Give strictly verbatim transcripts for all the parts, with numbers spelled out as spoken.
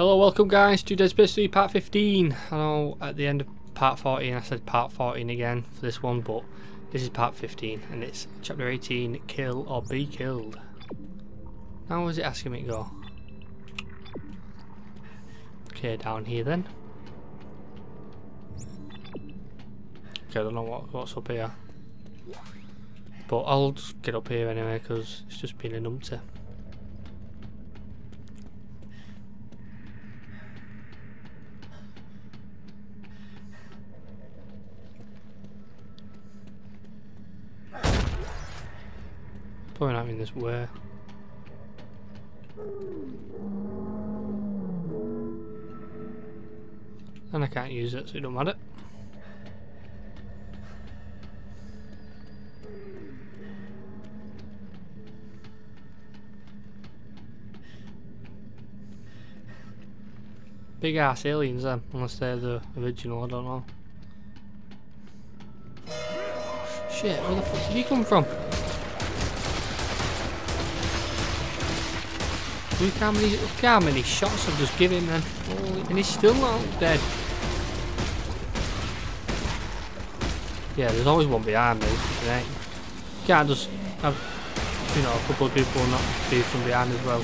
Hello, welcome guys to Dead Space three part fifteen. I know at the end of part fourteen I said part fourteen again for this one, but this is part fifteen and it's chapter eighteen, kill or be killed. Now where's it asking me to go? Okay, down here then. Okay, I don't know what, what's up here, but I'll just get up here anyway because it's just been a numpty. Probably not in this way. And I can't use it, so it don't matter. Big ass aliens then, unless they're the original, I don't know. Shit, where the fuck did he come from? Look how many, look how many shots I've just given him then. And he's still not dead. Yeah, there's always one behind me, right? You can't just have, you know, a couple of people not be from behind as well.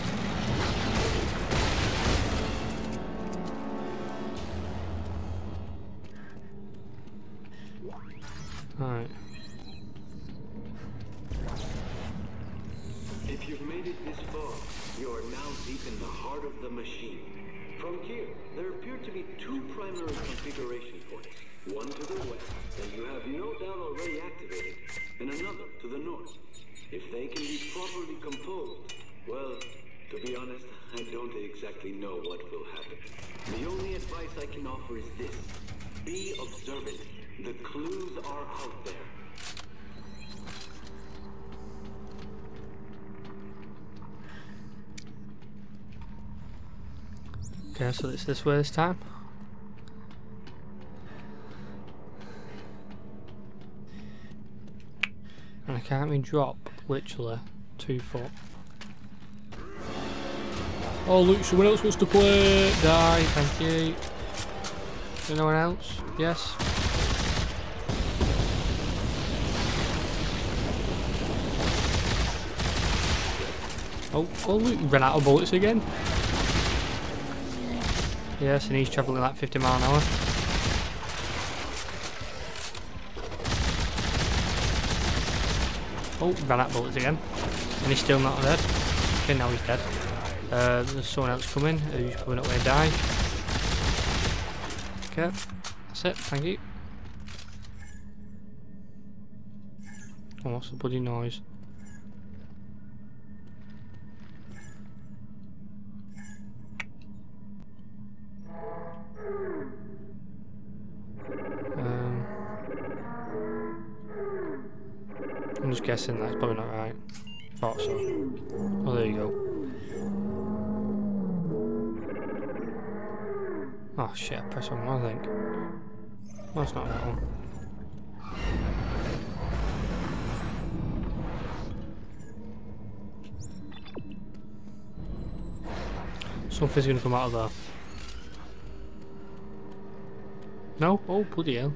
Alright. If you've made it this far, you are now deep in the heart of the machine. From here, there appear to be two primary configuration points. One to the west, that you have no doubt already activated, and another to the north. If they can be properly composed, well, to be honest, I don't exactly know what will happen. The only advice I can offer is this. Be observant. The clues are out there. Okay, so it's this way this time. And I can't even drop, literally, two foot. Oh look, someone else wants to play! Die, thank you. Anyone else? Yes? Oh, oh look, ran out of bullets again. Yes, and he's travelling like fifty mile an hour. Oh, ran out of bullets again. And he's still not dead. Okay, now he's dead. Uh, there's someone else coming who's coming up where he died. Okay, that's it, thank you. Oh, what's the bloody noise? I'm just guessing that's probably not right. Thought so. Oh, there you go. Oh shit, I pressed on one, I think. No, it's not that one. Something's gonna come out of there. No? Oh, bloody hell.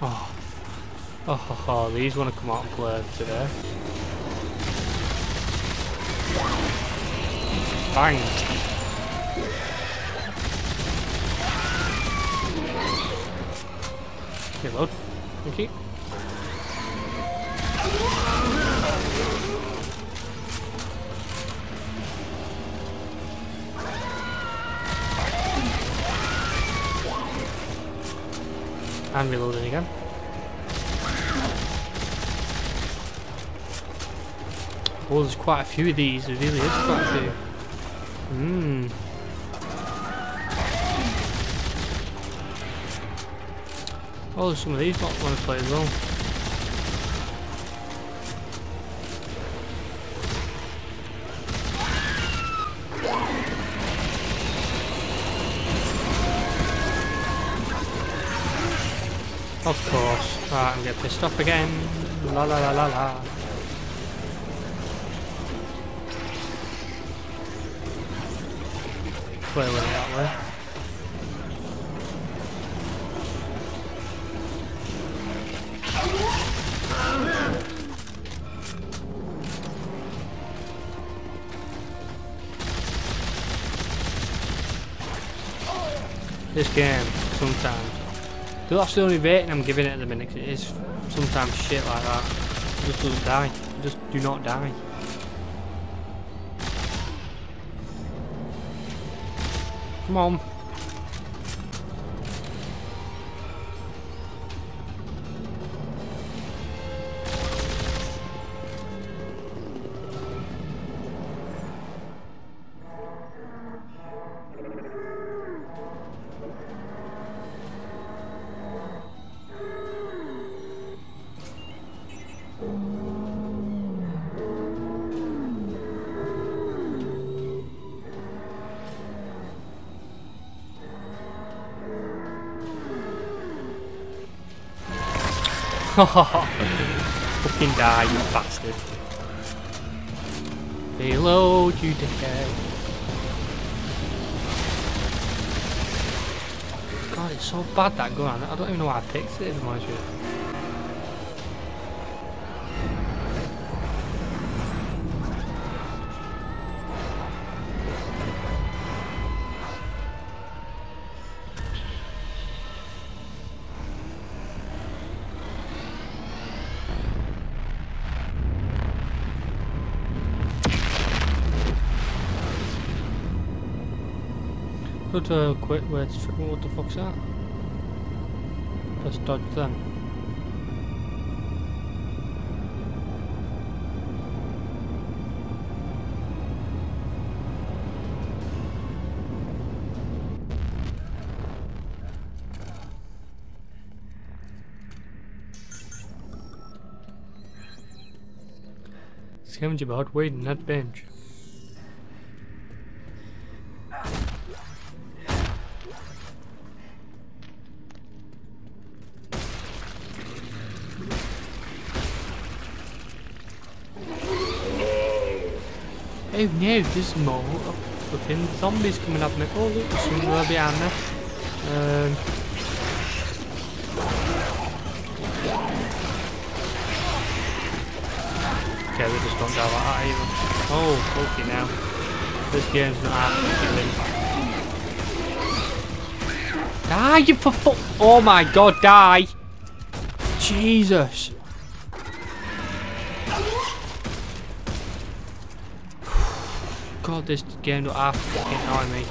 Oh. Oh, oh, oh, these want to come out and play today. Bang! Okay, load. Thank you. I'm reloading again. Oh, there's quite a few of these, there really is quite a few. Hmm. Oh, there's some of these not want to play as well. Of course. Right, I'm getting pissed off again. La la la la la. Clearly that way. This game, sometimes. That's the only rating I'm giving it at the minute, because it is sometimes shit like that. It just doesn't die. It just do not die. Come on. Fucking die, you bastard. Reload, you dickhead. God, it's so bad, that gun. I don't even know why I picked it, if I'm honest with you. To quit with what the fuck's that? Just dodge them. Scavenger board waiting that bench. Oh no, there's more fucking zombies coming up me. Oh look, there's somewhere behind me. Um, okay, we just don't go like that either. Oh, fuck you now. This game's not happening. Die, you for fuck! Oh my god, die! Jesus! God, this game don't have to fucking annoy me.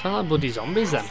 Sound like bloody zombies then.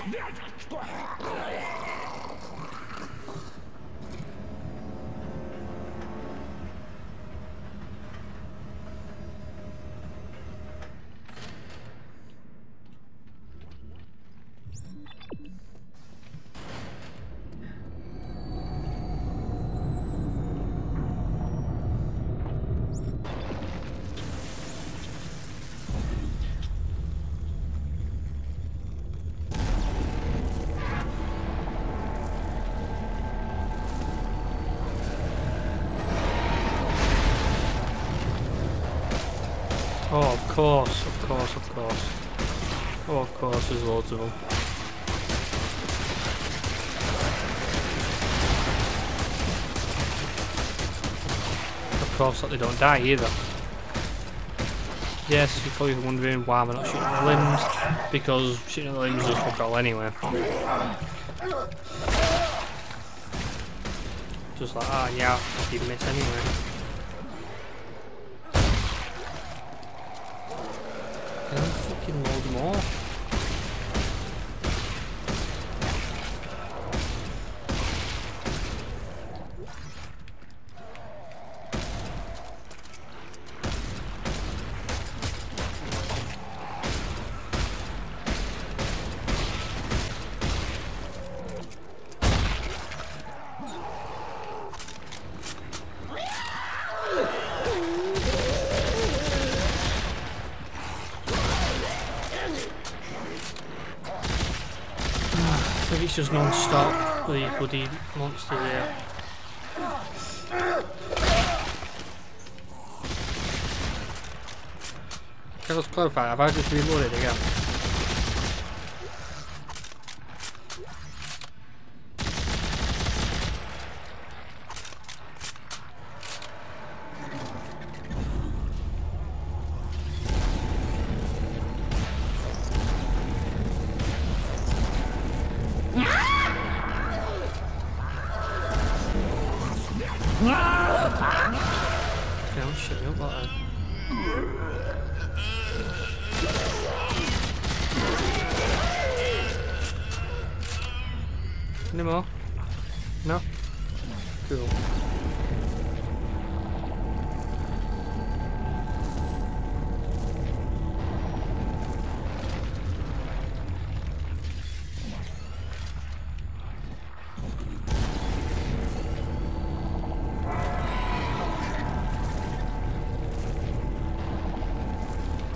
Oh, of course, of course, of course. Oh, of course, there's loads of them. Of course, that they don't die either. yes, you're probably wondering why we're not shooting at the limbs, because shooting at the limbs is fuck all anyway. Just like, ah, oh, yeah, I fucking miss anyway. Can I fucking load them all? Just non-stop the bloody monster there. Can I just clarify, have I just reloaded again? Any more? No? Cool.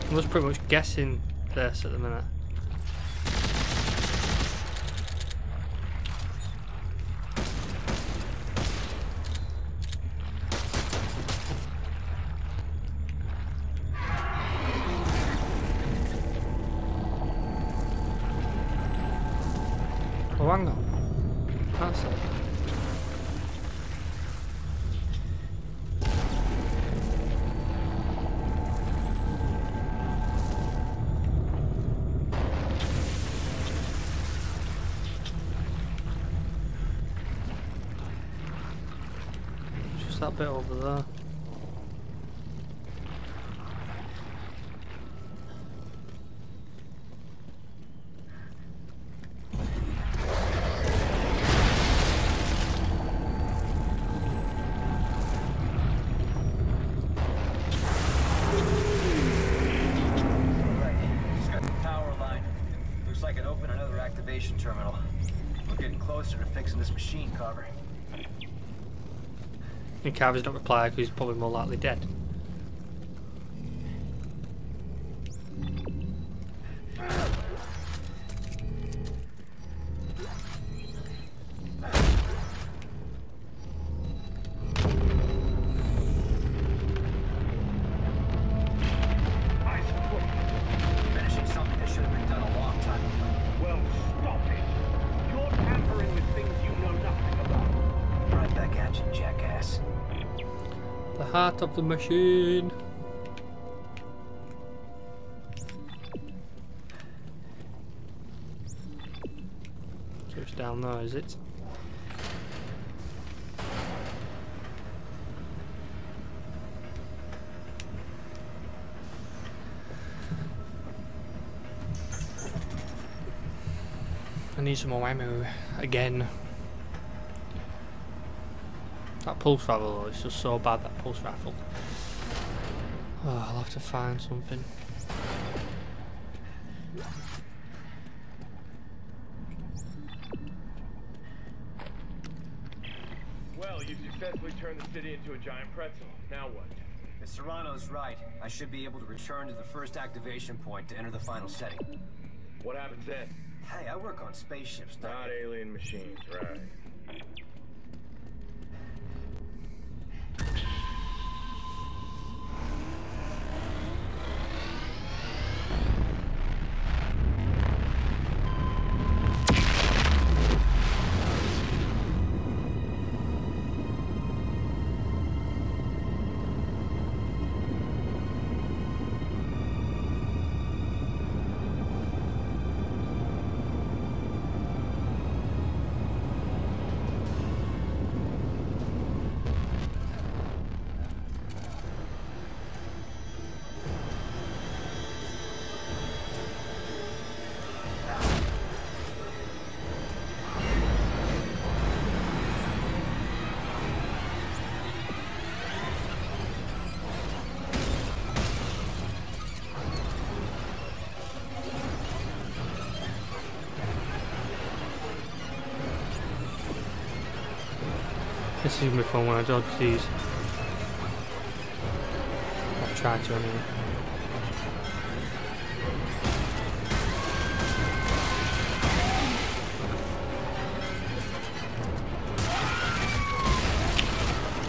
I'm just pretty much guessing this at the minute. That bit over there. Power line. Looks like it opened another activation terminal. We're getting closer to fixing this machine, Carver. And Carver's not replied because he's probably more likely dead. Heart of the machine. So it's down there, is it? I need some more ammo again. That pulse rifle though, it's just so bad, that pulse rifle. Oh, I'll have to find something. Well, you've successfully turned the city into a giant pretzel. Now what? If Serrano's right, I should be able to return to the first activation point to enter the final setting. What happens then? Hey, I work on spaceships, not, not alien machines, right? This is my phone when I dodge these. I'll try to anyway.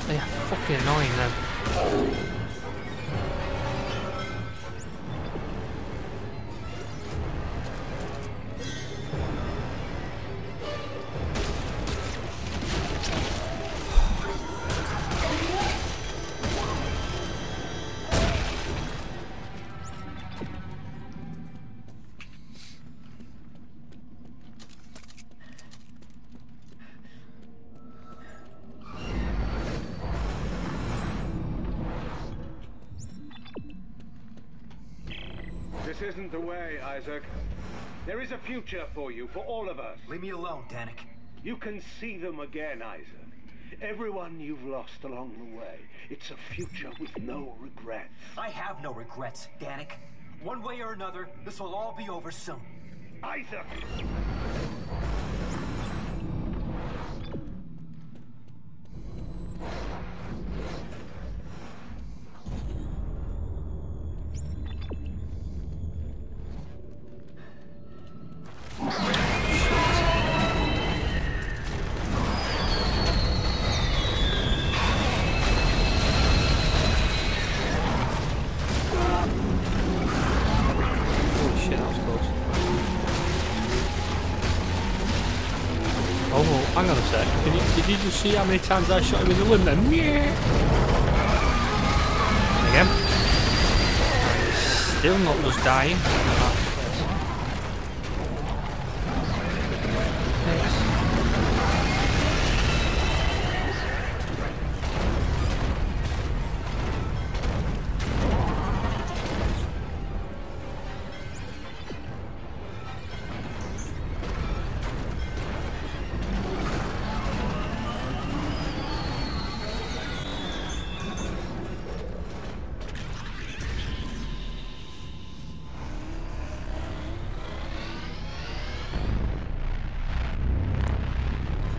They are fucking annoying them. This isn't the way, Isaac. There is a future for you, for all of us. Leave me alone, Danik. You can see them again, Isaac. Everyone you've lost along the way. It's a future with no regrets. I have no regrets, Danik. One way or another, this will all be over soon. Isaac! Hang on a sec, did you, did you just see how many times I shot him in the limb then? Again. Still not just dying.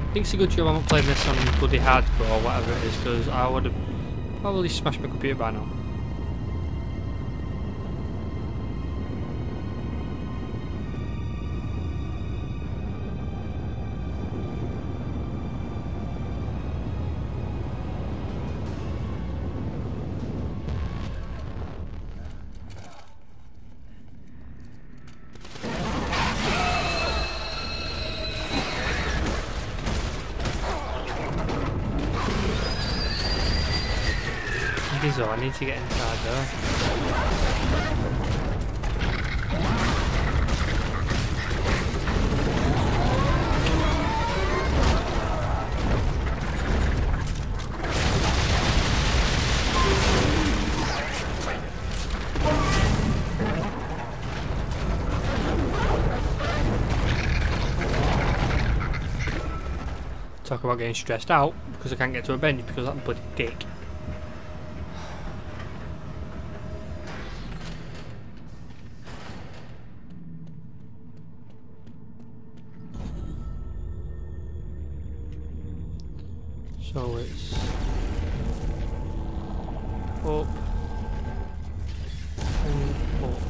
I think it's a good job I'm not playing this on bloody hardcore or whatever it is, because I would have probably smashed my computer by now. So I need to get inside though. Talk about getting stressed out because I can't get to a bench because I'm a bloody dick. So it's up and up.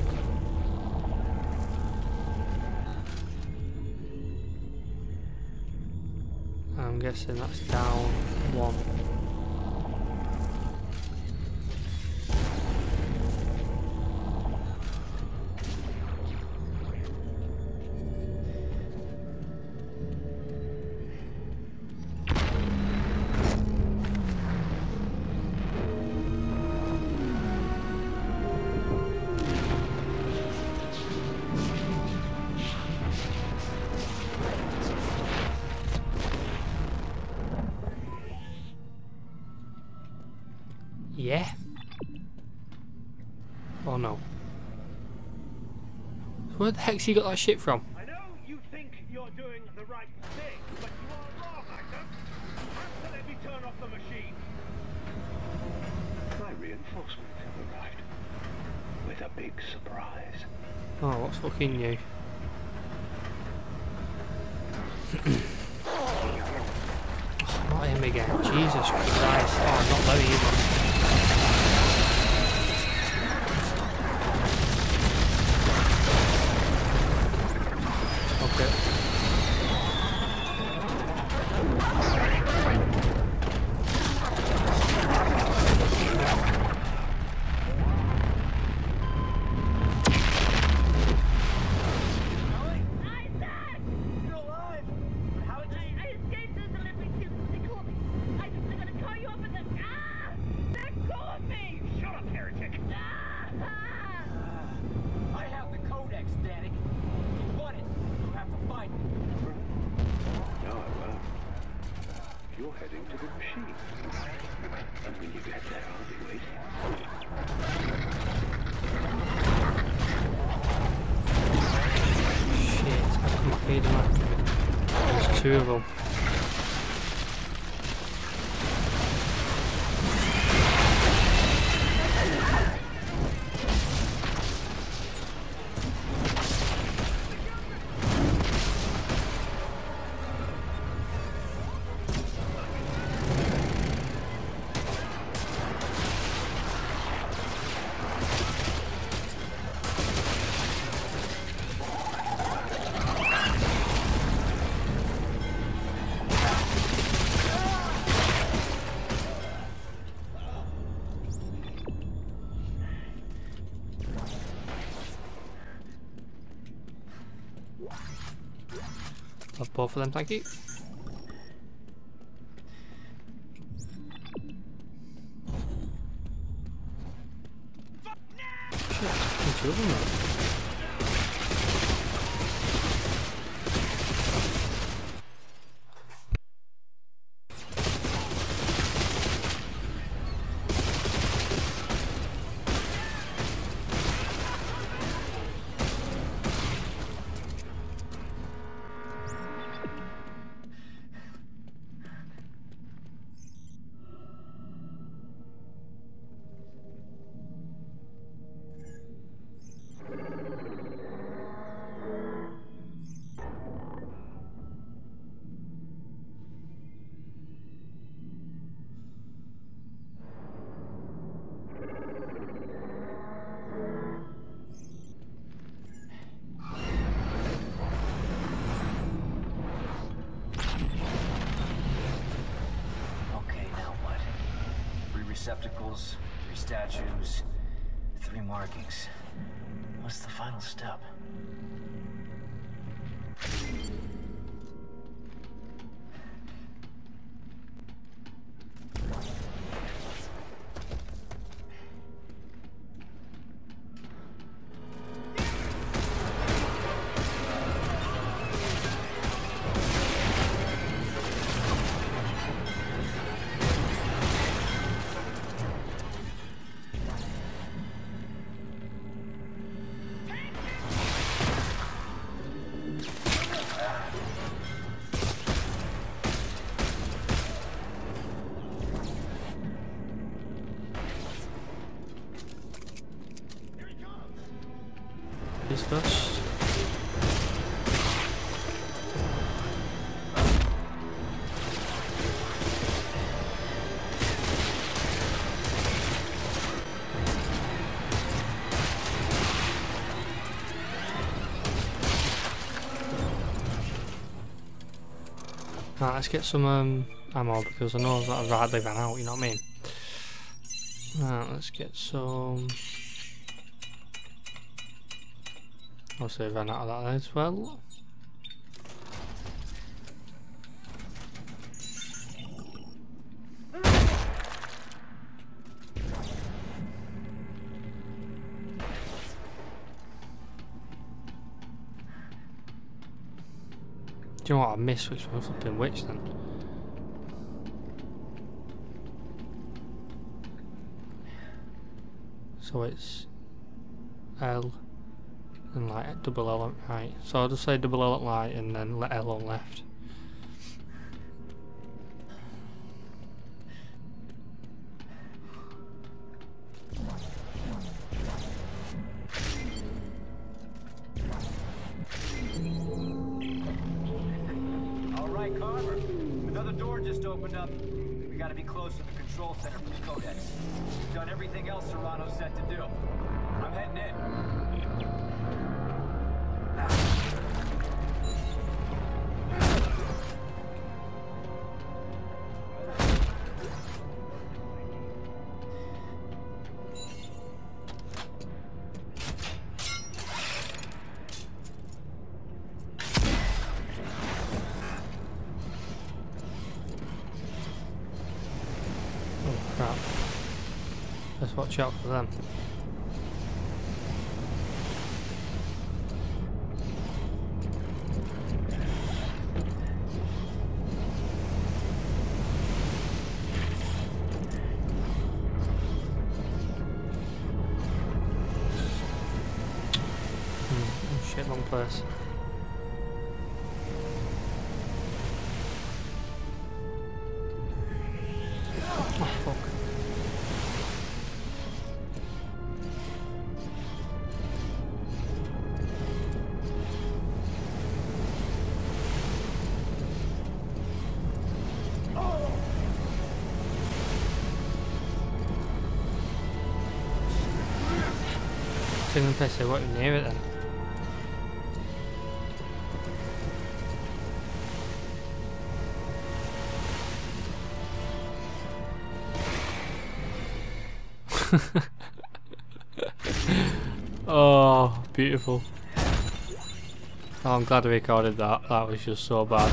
I'm guessing that's down one. Yeah. Oh no. Where the heck's he got that shit from? I know you think you're doing the right thing, but you are wrong, Isaac. After let me turn off the machine. My reinforcements have arrived with a big surprise. Oh, what's fucking new? Oh, not him again. Jesus Christ. Oh, I'm not low either. Okay. You're alive. How did you... I, I escaped those Olympic students. They called me. I, they're gonna call you up and then... Ah! They're calling me! Shut up, heretic! Ah! Ah! I have the codex, Danik. If you want it, you have to find it. No, well, you're heading to the machine. And when you get there, I'll be waiting. Shit, I couldn't pay them up. There's two of them. Both of them, thank you. Receptacles, three statues, three markings. What's the final step? Right, let's get some um, ammo because I know that I've hardly ran out, you know what I mean? Right, let's get some... Also ran out of that as well. Do you know what I missed? Which one flipping which then? So it's L and like double L on right. So I'll just say double L at right and then let L on left. Carver, another door just opened up. Gotta be close to the control center for the Codex. We've done everything else Serrano said to do. I'm heading in. Ah. Watch out for them. Hmm. Oh shit, wrong place. Unless I wasn't near it then. Oh, beautiful. Oh, I'm glad I recorded that. That was just so bad.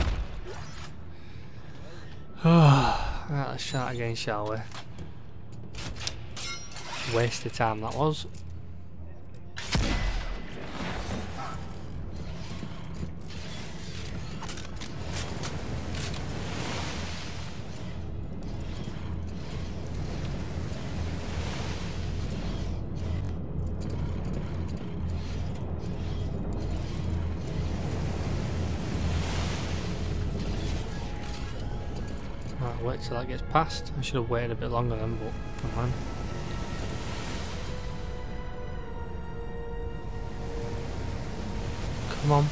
Right, let's start again, shall we? Waste of time that was. Wait till that gets past. I should have waited a bit longer then, but never mind. Come on.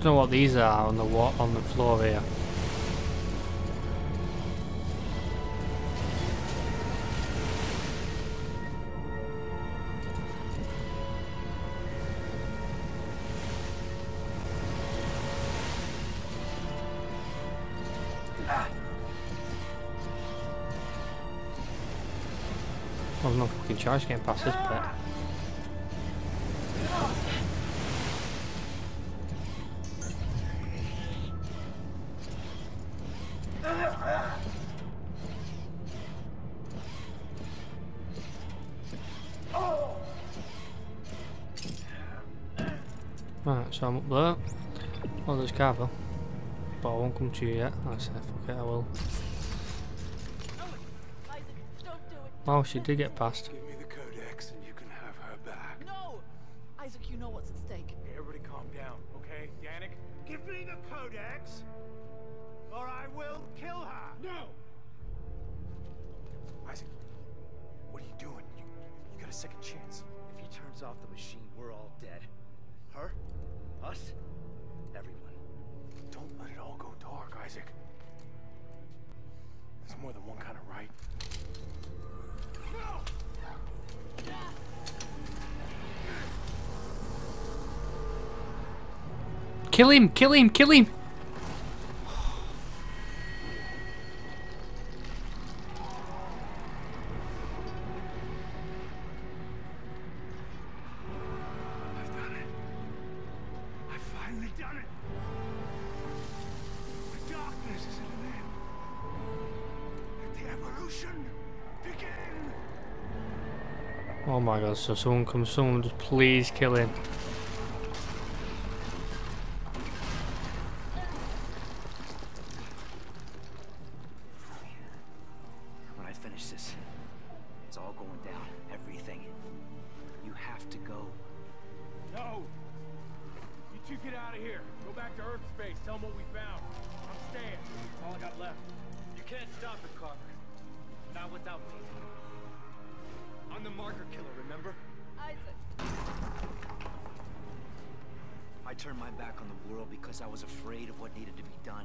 Don't know what these are on the wa on the floor here. There's no fucking charge getting past this bit. Right, so I'm up there. Oh, there's Carver. But I won't come to you yet. I said, fuck it, I will. Oh, she did get past. Give me the Codex and you can have her back. No! Isaac, you know what's at stake. Hey, everybody calm down, okay? Yanick, give me the Codex or I will kill her. No! Isaac, what are you doing? You, you got a second chance. If he turns off the machine, we're all dead. Her? Us? Everyone. Don't let it all go dark, Isaac. There's more than one kind of right. Kill him! Kill him! Kill him! I've done it. I've finally done it. The darkness is in there. Let the evolution begin. Oh my god, so someone comes, someone just please kill him. When I finish this, it's all going down, everything. You have to go. No! You two get out of here. Go back to Earth space, tell them what we found. I'm staying. All I got left. You can't stop it, Carver. Not without me. I'm the marker killer, remember? Isaac. I turned my back on the world because I was afraid of what needed to be done.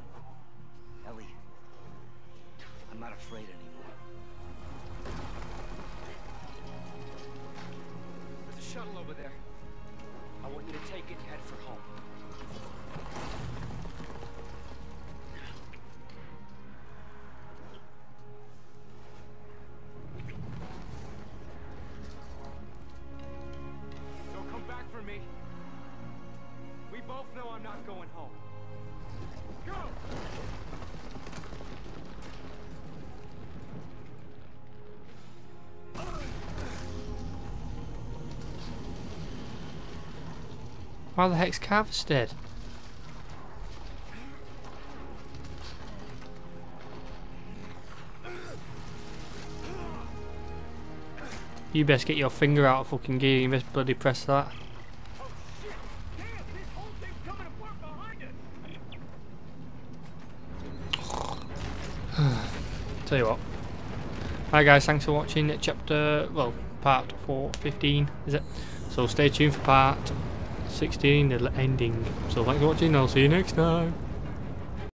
Ellie, I'm not afraid anymore. There's a shuttle over there. I want you to take it and head for home. Don't come back for me. We both know I'm not going home. Go! Why the heck's Carver dead? You best get your finger out of fucking gear, you best bloody press that. Oh shit! Damn, this whole thing's coming apart behind us. Tell you what. Hi guys, thanks for watching chapter, well, part four fifteen, is it? So stay tuned for part sixteen, the ending. So thanks for watching, I'll see you next time.